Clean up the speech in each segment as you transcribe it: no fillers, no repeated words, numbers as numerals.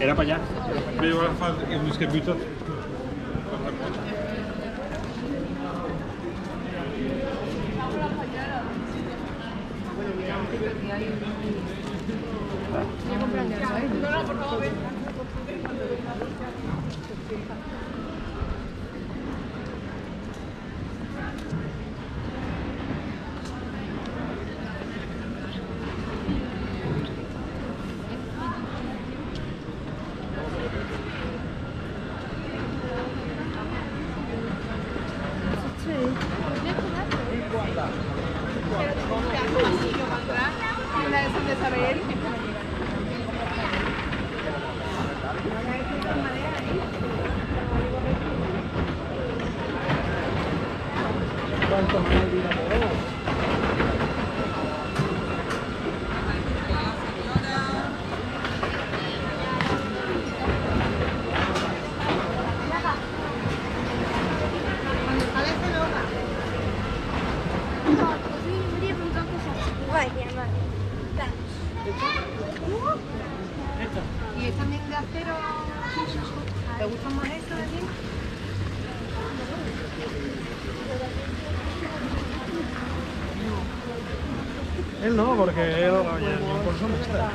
Era para allá. Me llevo la falda y mis capitas. No, porque él no consume extra.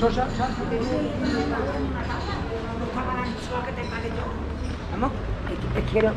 Sosa, vamos, te quiero.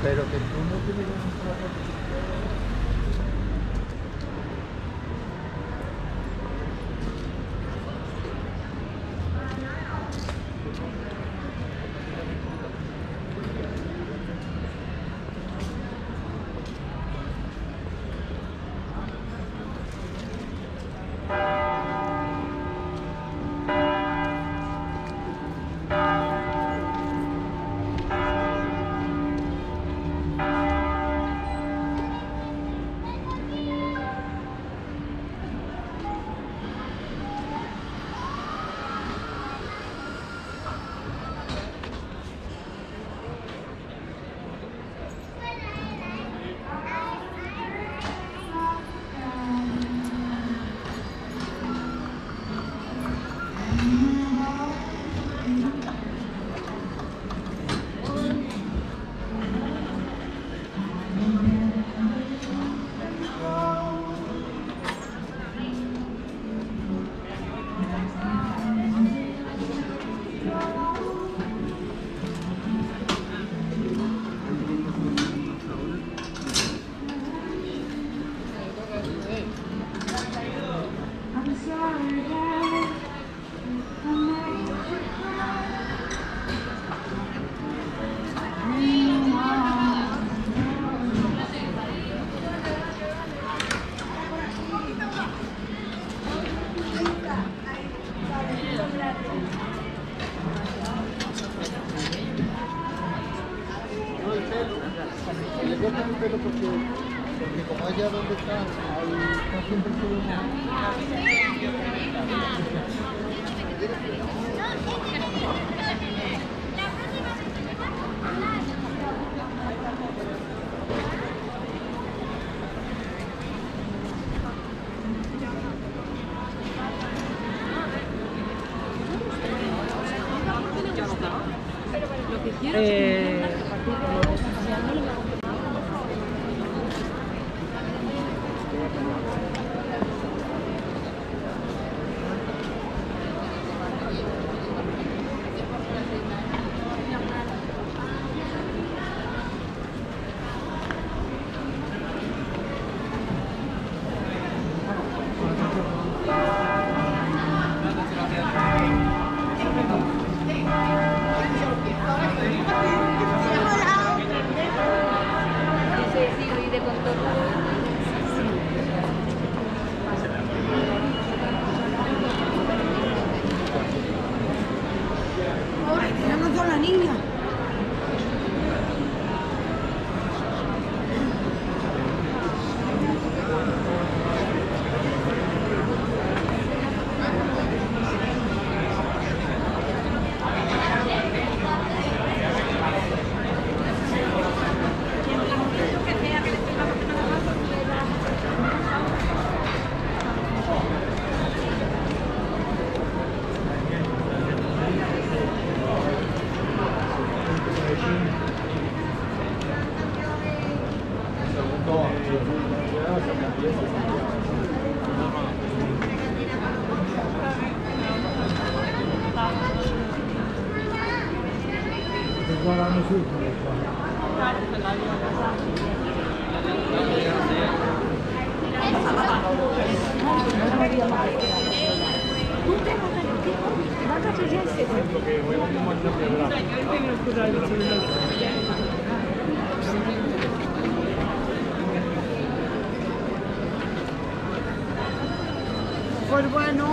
Pero que tú no tienes un Pues bueno.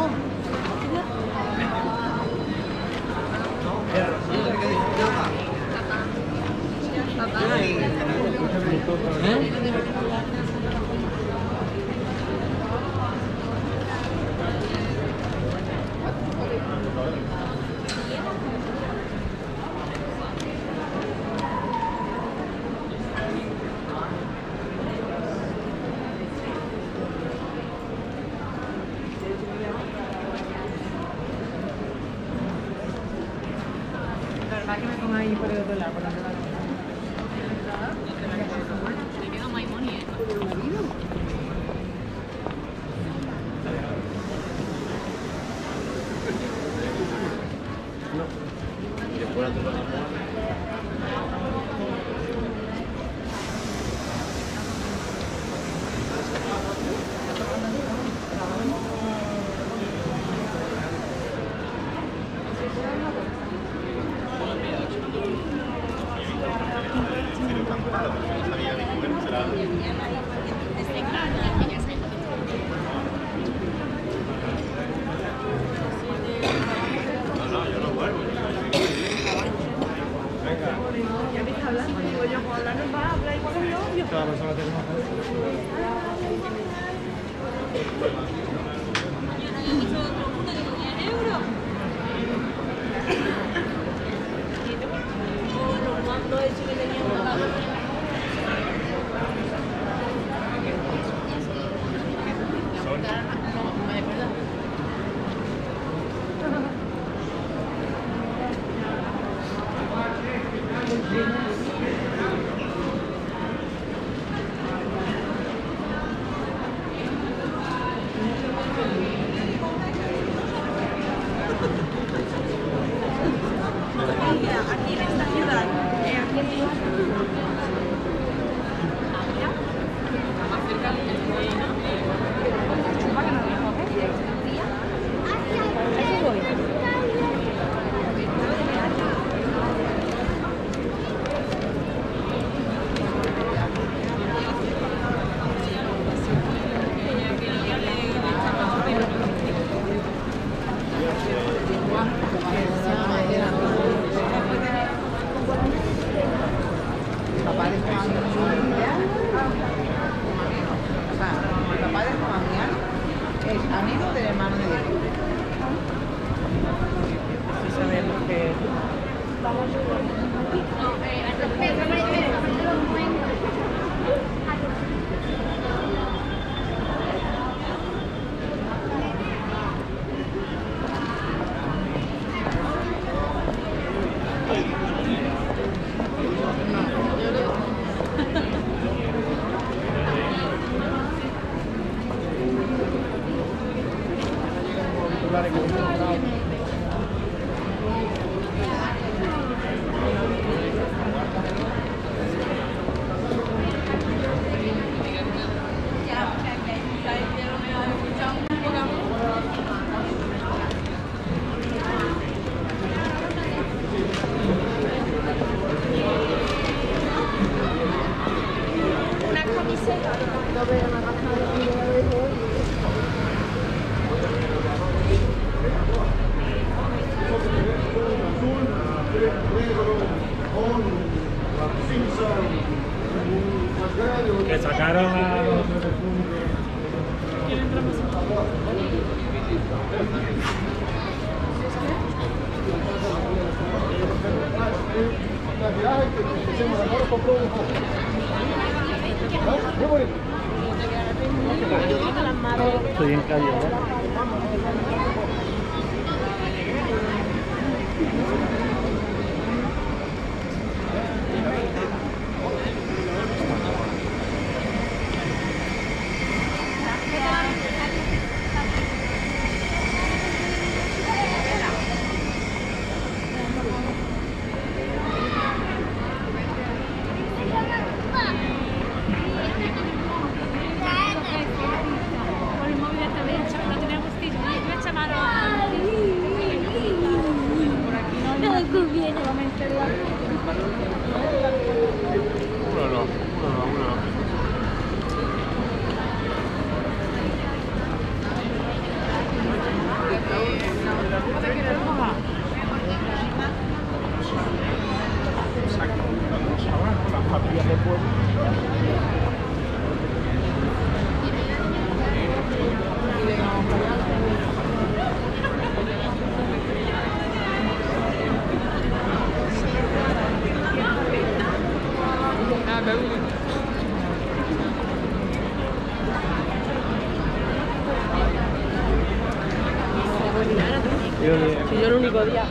Si yo el único día.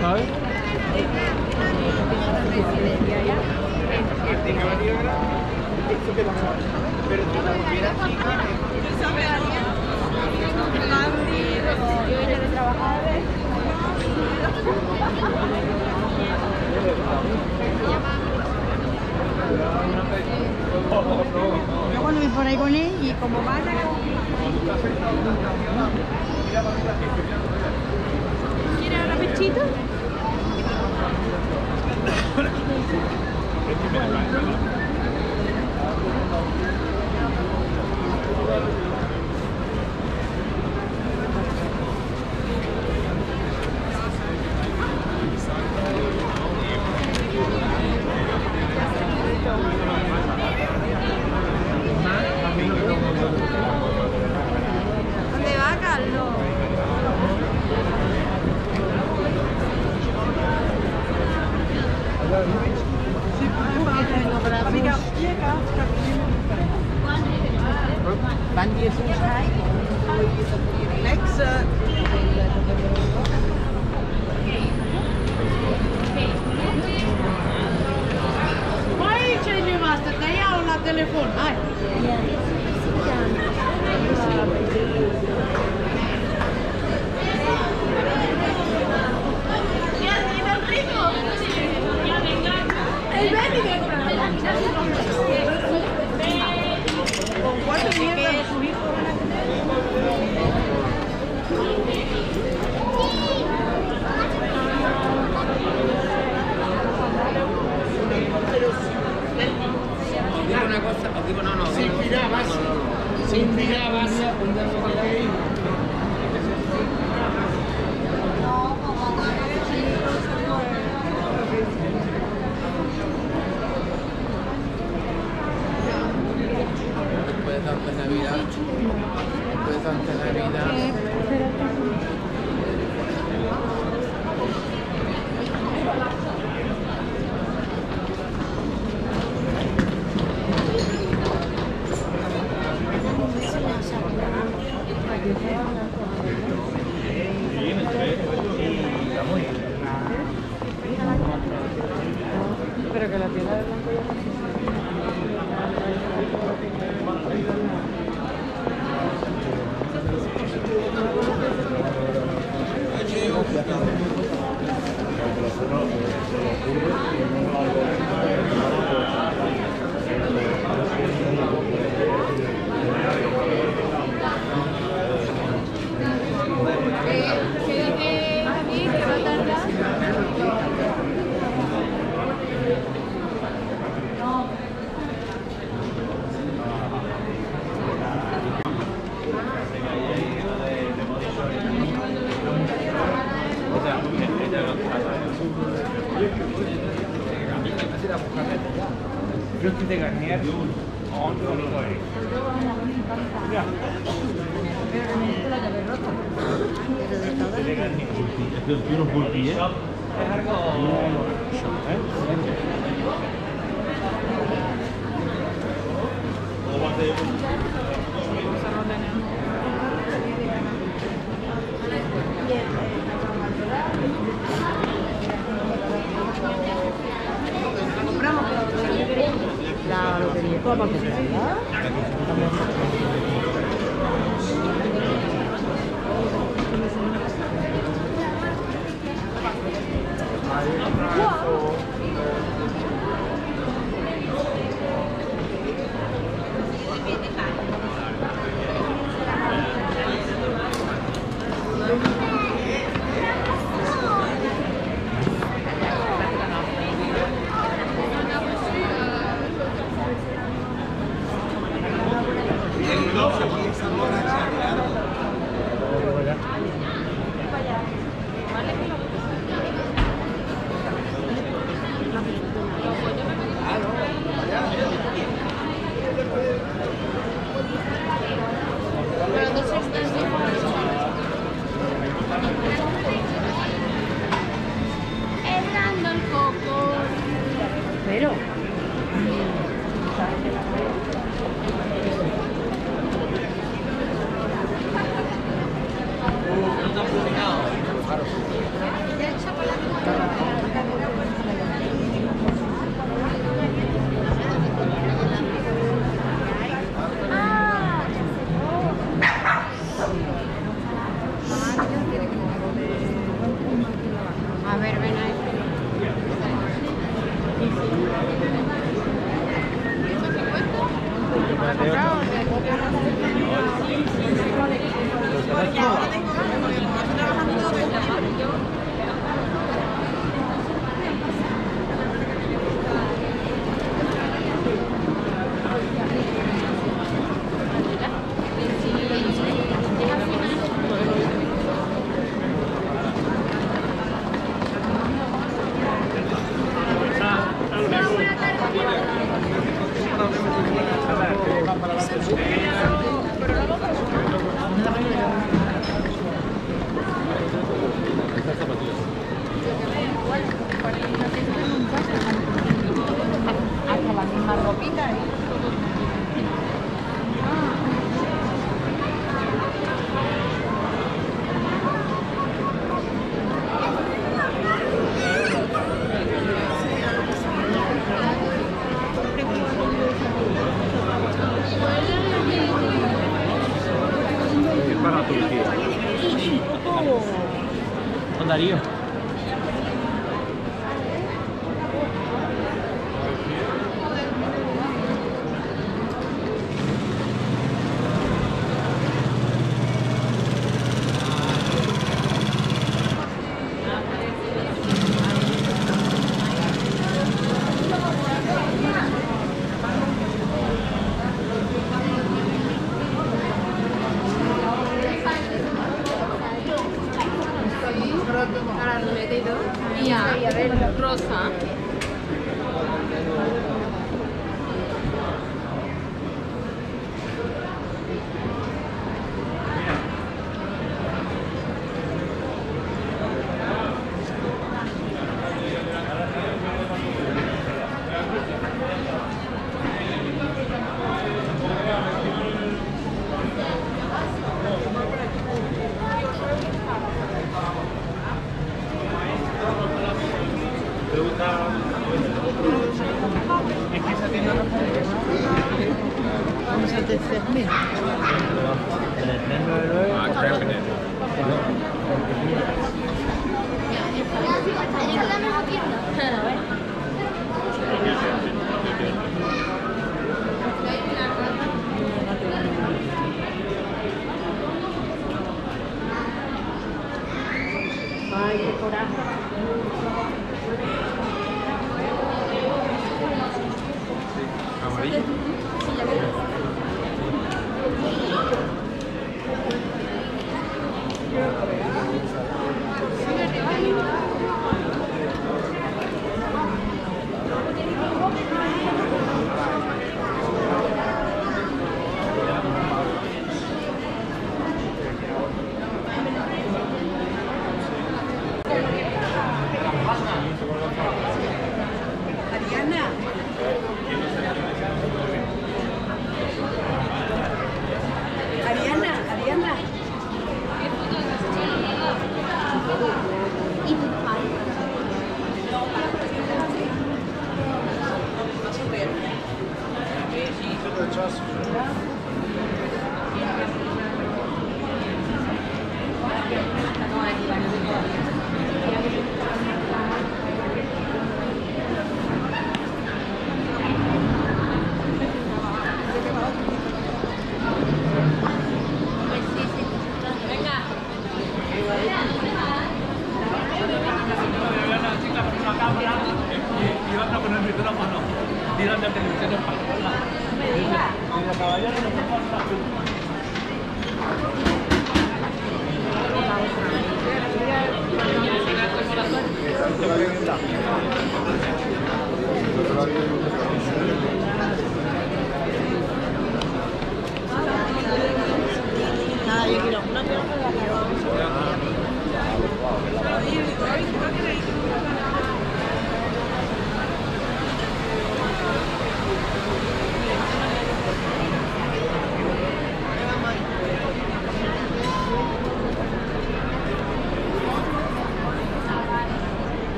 ¿Sabes? Yo cuando voy por ahí con él y como van a... ¿Quieres ahora pechito? Pero...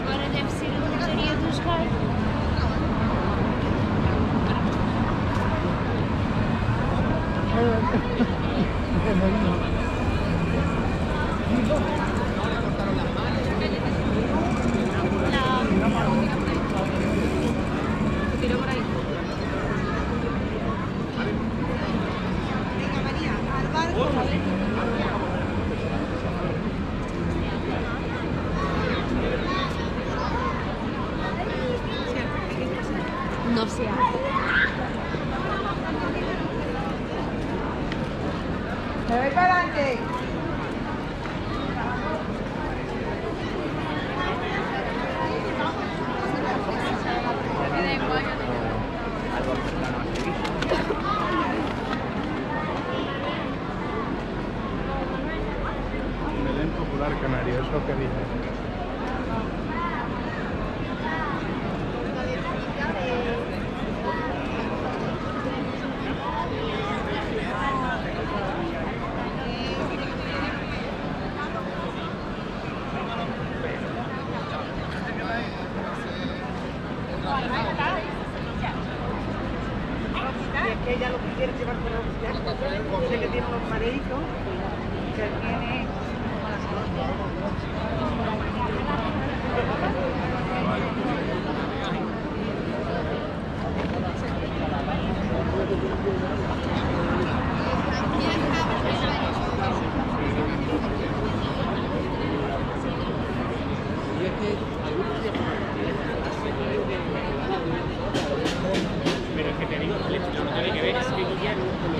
agora deve ser a lotaria dos Reis. No se hace. ¡Me voy para adelante! El Belén popular canario, es lo que dice. Ella lo que quiere llevar por la buscar, dice que tiene unos mareitos, que tiene...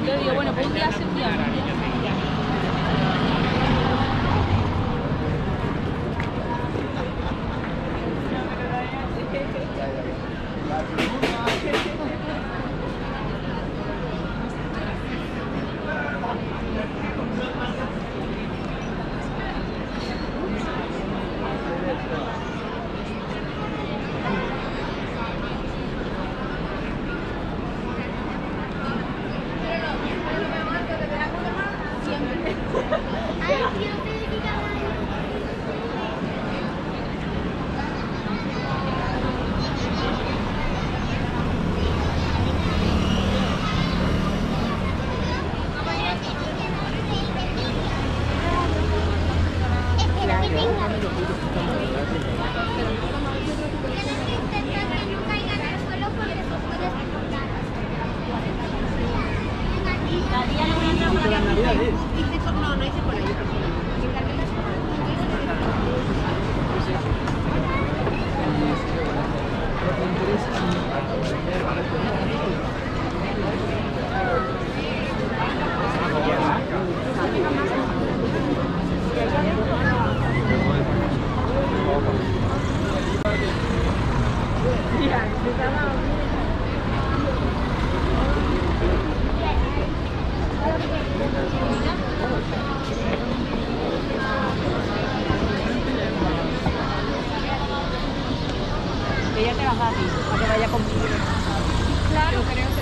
Yo digo, bueno, pues un día hace un día. Ella te las da a ti, para que vaya contigo. Claro, creo que Claro.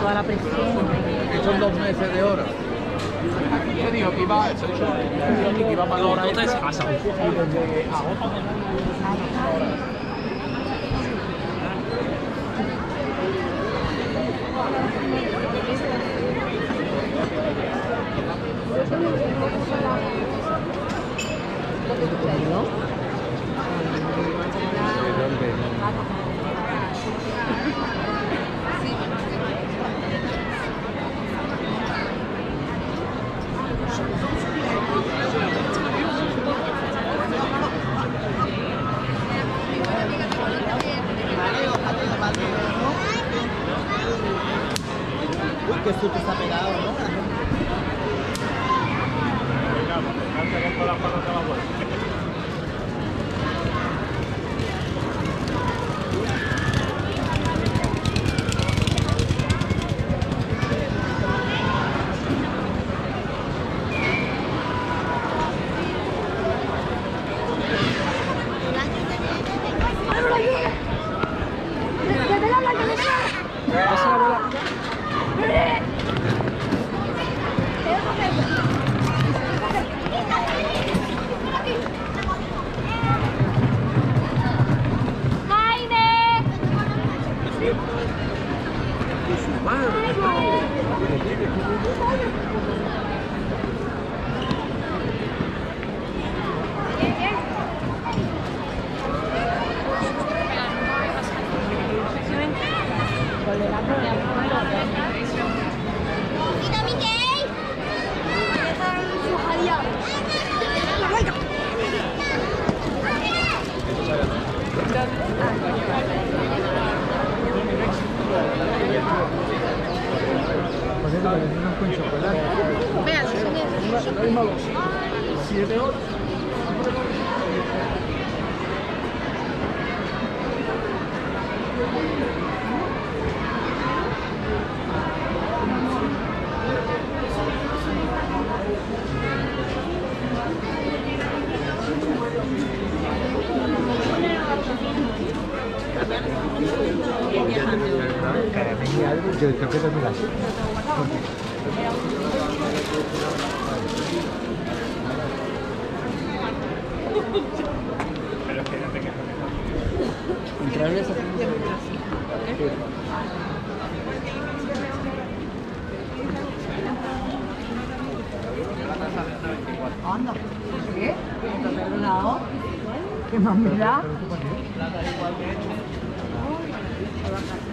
toda la presión. Son 2 meses de hora. ¿Qué dijo? Que iba a pagar ahora. ¿Dónde se pasa? Que susto está pegado, ¿no? Venga, que con las patas de la vuelta.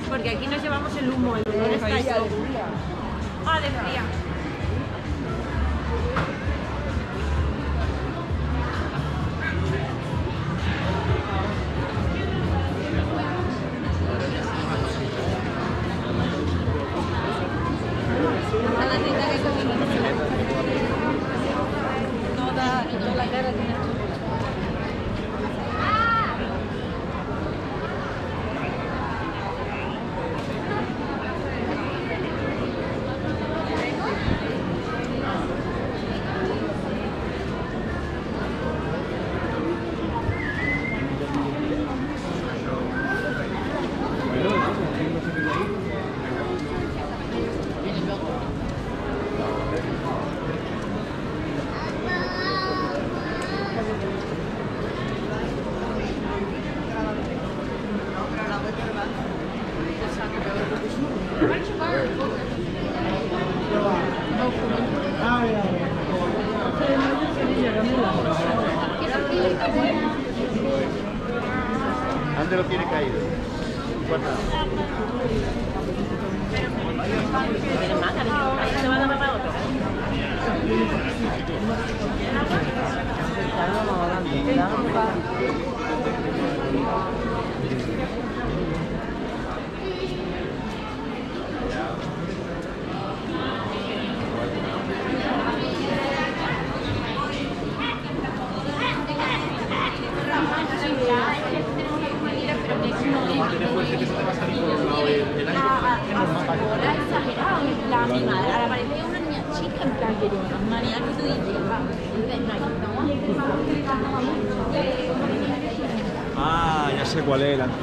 Porque aquí nos llevamos el humo, el olor está allá. Ah, de fría. Gracias. sé cuál es el antiguo.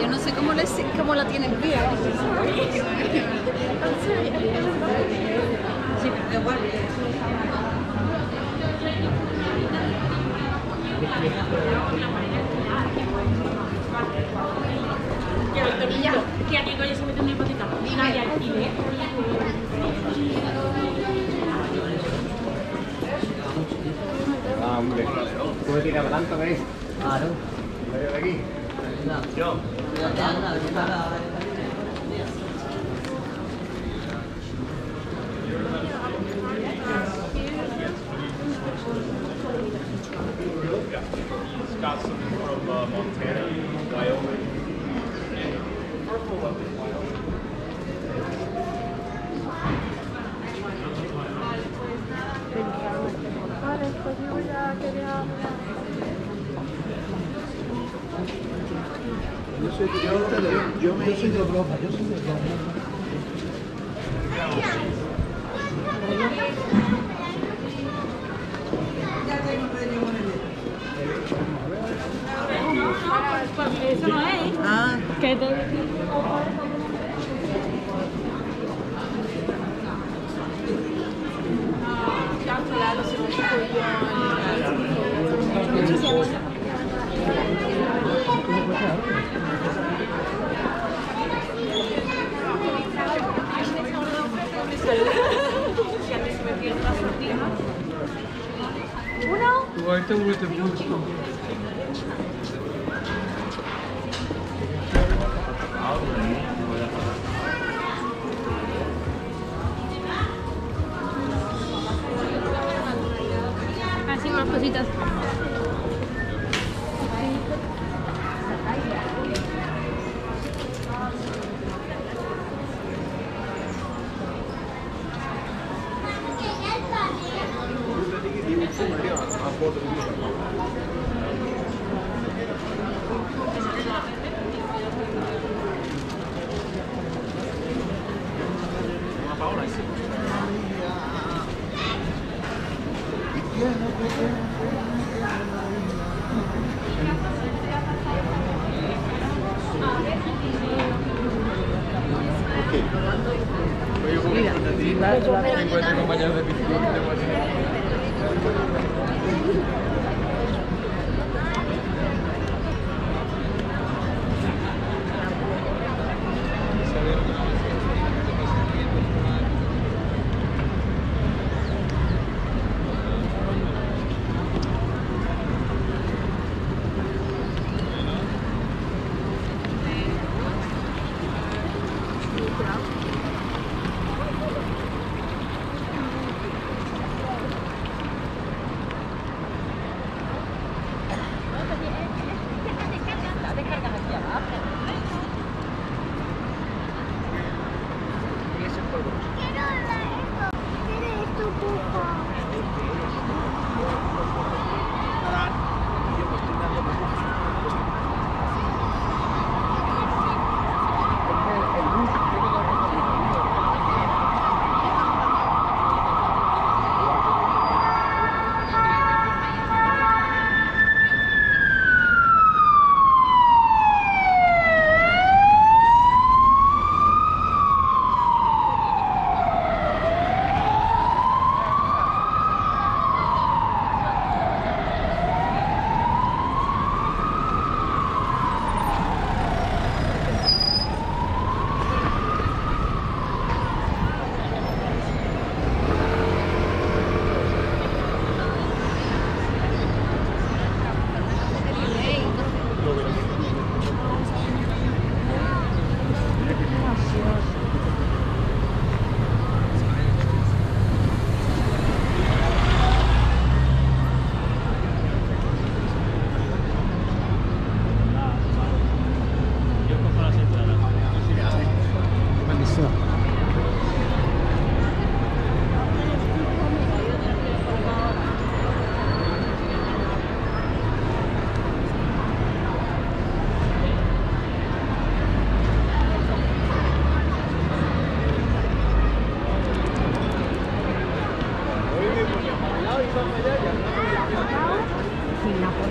Yo no sé cómo la tienen bien. Sí, pero igual. Que aquí coño se mete una hipotita. Diga ya aquí, ¿eh? Ah, hombre. ¿Cómo te queda tanto, veis? Claro. ¿Me veo de aquí? Yo. Got some from Montana, Wyoming, and purple up in Wyoming. Yo soy de Europa, yo soy de Europa. Eso no es. Ah. ¿Qué te digo? Así más cositas.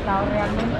helado realmente.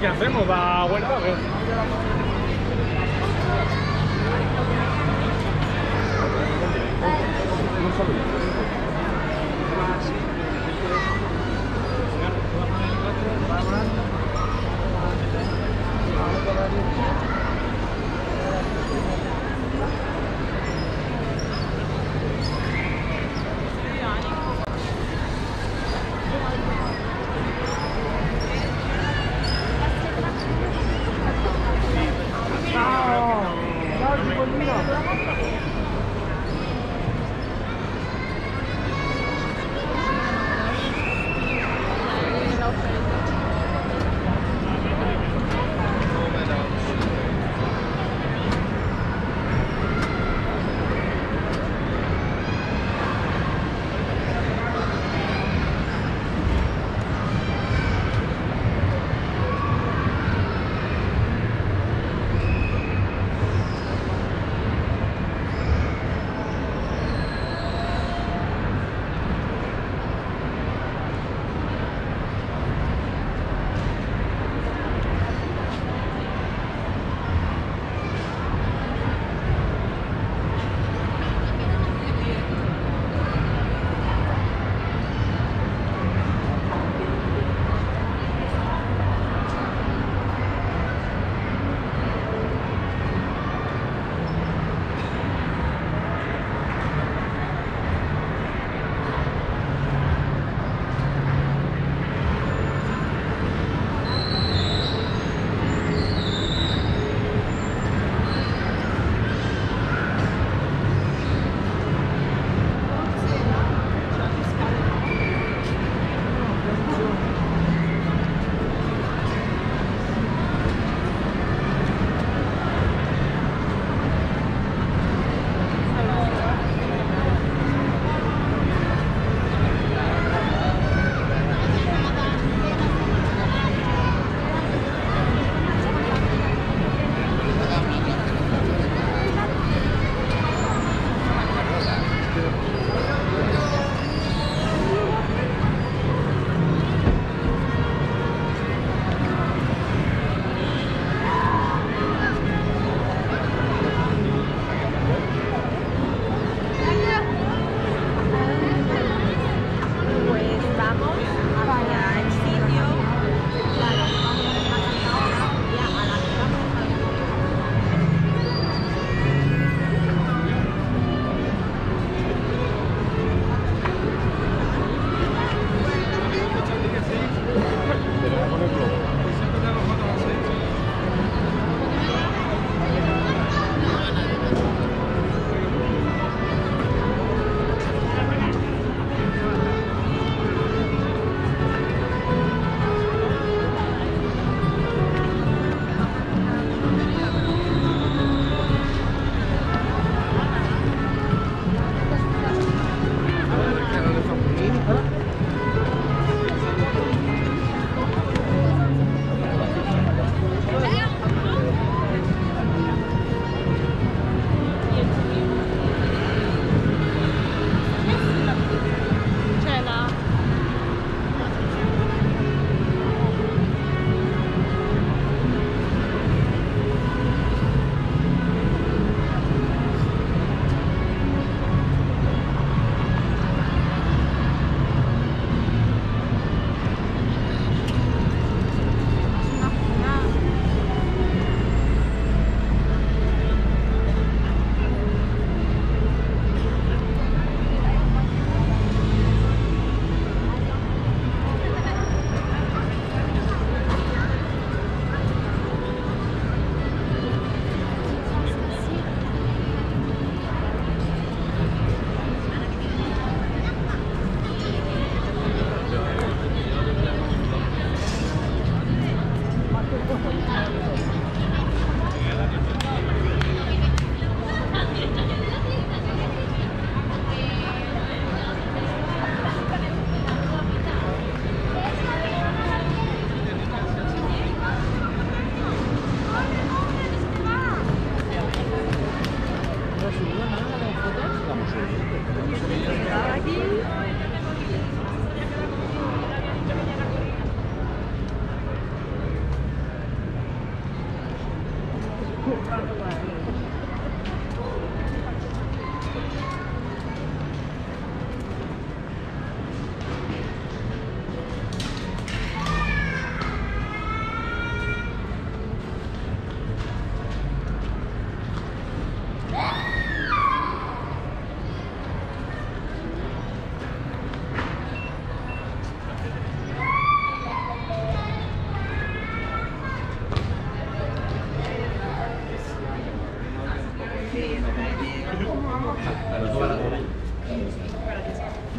¿Qué hacemos? ¿Da vuelta?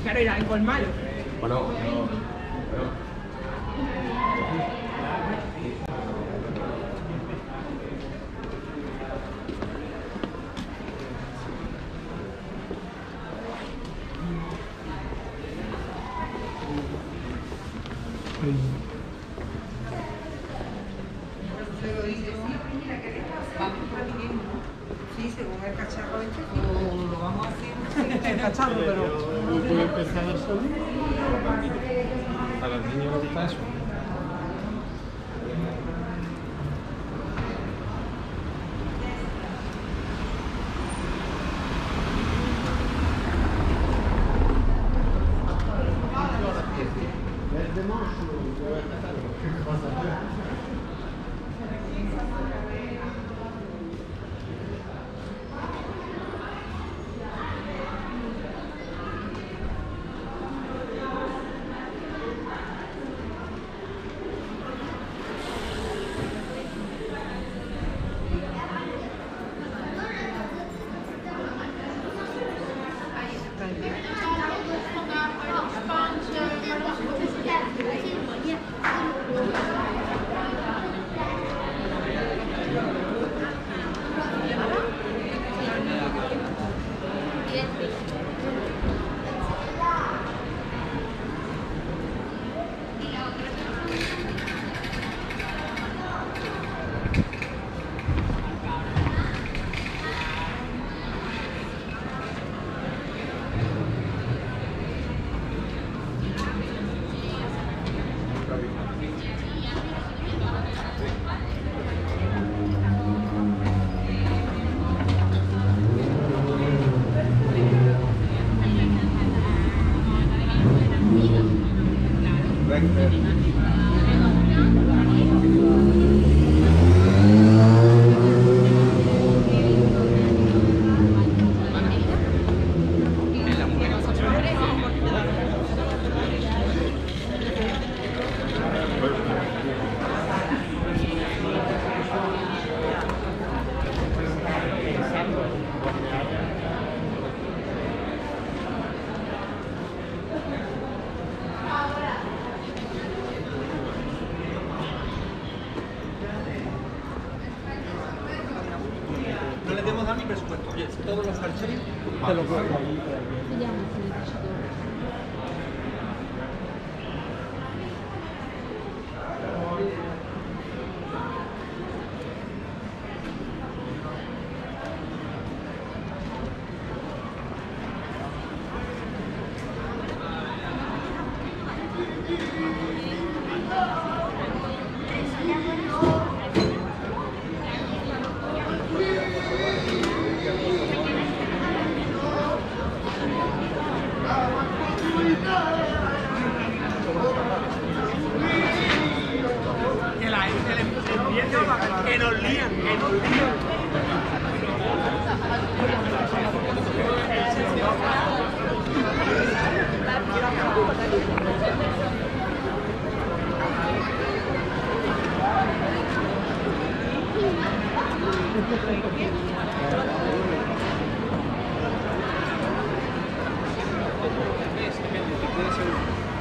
Claro, era alcohol malo. Bueno,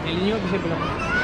el niño que se planta.